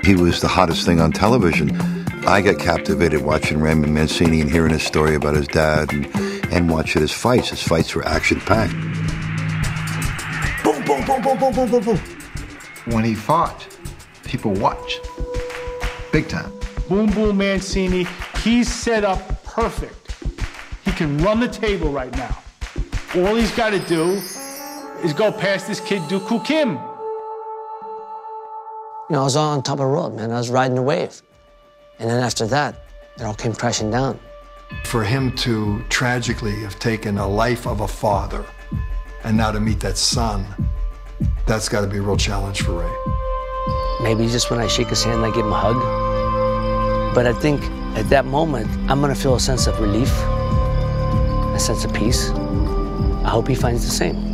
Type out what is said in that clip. He was the hottest thing on television. I got captivated watching Raymond Mancini and hearing his story about his dad and watching his fights. His fights were action-packed. Boom, boom, boom, boom, boom, boom, boom, boom. When he fought, people watched. Big time. Boom, boom, Mancini. He's set up perfect. He can run the table right now. All he's got to do is go past this kid, Duku Kim. You know, I was on top of the world, man. I was riding the wave. And then after that, it all came crashing down. For him to tragically have taken a life of a father and now to meet that son, that's got to be a real challenge for Ray. Maybe just when I shake his hand, I give him a hug. But I think at that moment, I'm going to feel a sense of relief, a sense of peace. I hope he finds the same.